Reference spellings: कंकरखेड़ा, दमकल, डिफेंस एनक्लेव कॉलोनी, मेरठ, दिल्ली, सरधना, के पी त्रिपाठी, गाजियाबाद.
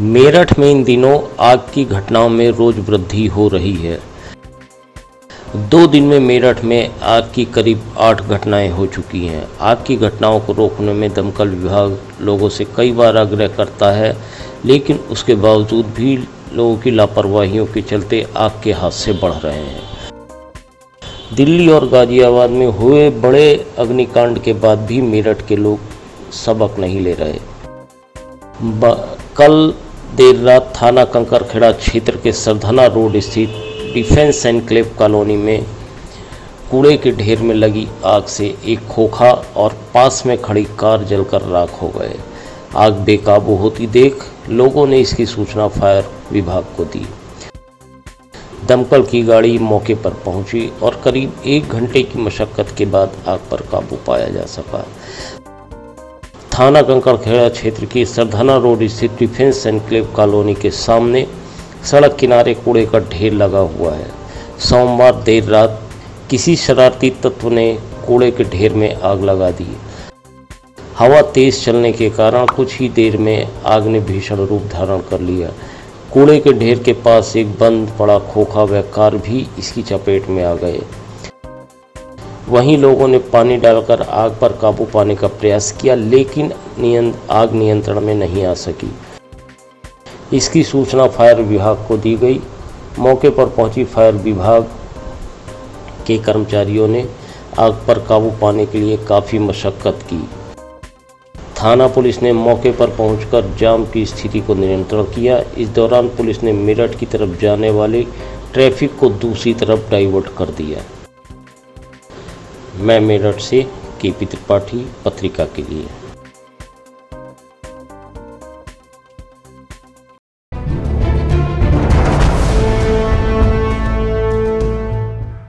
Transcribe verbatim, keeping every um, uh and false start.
मेरठ में इन दिनों आग की घटनाओं में रोज वृद्धि हो रही है। दो दिन में मेरठ में आग की करीब आठ घटनाएं हो चुकी हैं। आग की घटनाओं को रोकने में दमकल विभाग लोगों से कई बार आग्रह करता है, लेकिन उसके बावजूद भी लोगों की लापरवाहियों के चलते आग के हादसे बढ़ रहे हैं। दिल्ली और गाजियाबाद में हुए बड़े अग्निकांड के बाद भी मेरठ के लोग सबक नहीं ले रहे। कल देर रात थाना कंकरखेड़ा क्षेत्र के सरधना रोड स्थित डिफेंस एनक्लेव कॉलोनी में कूड़े के ढेर में लगी आग से एक खोखा और पास में खड़ी कार जलकर राख हो गए। आग बेकाबू होती देख लोगों ने इसकी सूचना फायर विभाग को दी। दमकल की गाड़ी मौके पर पहुंची और करीब एक घंटे की मशक्कत के बाद आग पर काबू पाया जा सका। थाना कंकरखेड़ा क्षेत्र की सरधना रोड स्थित डिफेंस एनक्लेव कॉलोनी के सामने सड़क किनारे कूड़े का ढेर लगा हुआ है। सोमवार देर रात किसी शरारती तत्व ने कूड़े के ढेर में आग लगा दी। हवा तेज चलने के कारण कुछ ही देर में आग ने भीषण रूप धारण कर लिया। कूड़े के ढेर के पास एक बंद पड़ा खोखा व कार भी इसकी चपेट में आ गए। वहीं लोगों ने पानी डालकर आग पर काबू पाने का प्रयास किया, लेकिन आग नियंत्रण में नहीं आ सकी। इसकी सूचना फायर विभाग को दी गई। मौके पर पहुंची फायर विभाग के कर्मचारियों ने आग पर काबू पाने के लिए काफ़ी मशक्कत की। थाना पुलिस ने मौके पर पहुंचकर जाम की स्थिति को नियंत्रण किया। इस दौरान पुलिस ने मेरठ की तरफ जाने वाले ट्रैफिक को दूसरी तरफ डाइवर्ट कर दिया। मैं मेरठ से के पी त्रिपाठी पत्रिका के लिए।